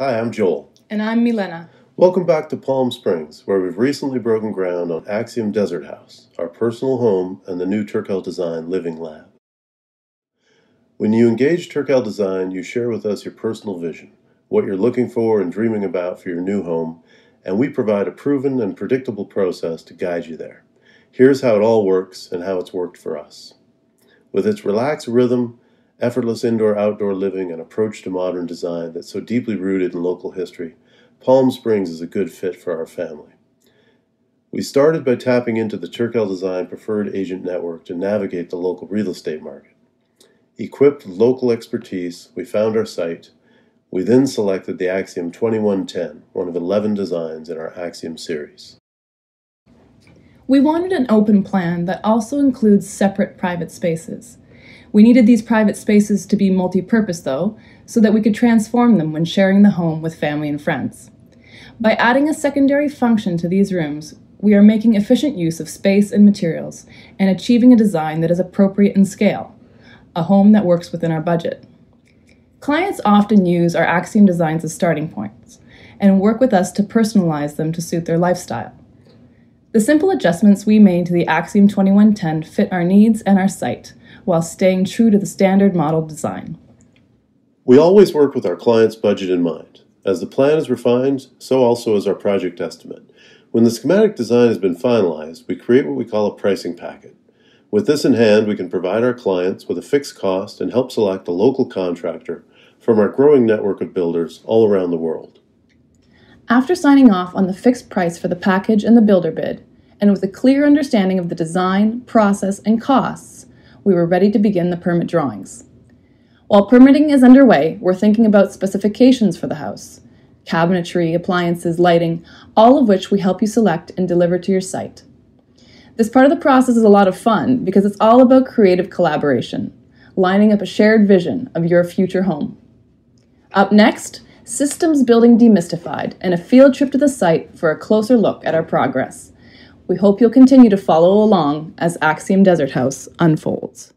Hi, I'm Joel. And I'm Milena. Welcome back to Palm Springs, where we've recently broken ground on Axiom Desert House, our personal home and the new Turkel Design Living Lab. When you engage Turkel Design, you share with us your personal vision, what you're looking for and dreaming about for your new home, and we provide a proven and predictable process to guide you there. Here's how it all works and how it's worked for us. With its relaxed rhythm, effortless indoor-outdoor living, and approach to modern design that's so deeply rooted in local history, Palm Springs is a good fit for our family. We started by tapping into the Turkel Design Preferred Agent Network to navigate the local real estate market. Equipped with local expertise, we found our site. We then selected the Axiom 2110, one of 11 designs in our Axiom series. We wanted an open plan that also includes separate private spaces. We needed these private spaces to be multi-purpose, though, so that we could transform them when sharing the home with family and friends. By adding a secondary function to these rooms, we are making efficient use of space and materials and achieving a design that is appropriate in scale, a home that works within our budget. Clients often use our Axiom designs as starting points and work with us to personalize them to suit their lifestyle. The simple adjustments we made to the Axiom 2110 fit our needs and our site, while staying true to the standard model design. We always work with our client's budget in mind. As the plan is refined, so also is our project estimate. When the schematic design has been finalized, we create what we call a pricing packet. With this in hand, we can provide our clients with a fixed cost and help select a local contractor from our growing network of builders all around the world. After signing off on the fixed price for the package and the builder bid, and with a clear understanding of the design, process, and costs, we were ready to begin the permit drawings. While permitting is underway, we're thinking about specifications for the house, cabinetry, appliances, lighting, all of which we help you select and deliver to your site. This part of the process is a lot of fun because it's all about creative collaboration, lining up a shared vision of your future home. Up next, Systems Building Demystified and a field trip to the site for a closer look at our progress. We hope you'll continue to follow along as Axiom Desert House unfolds.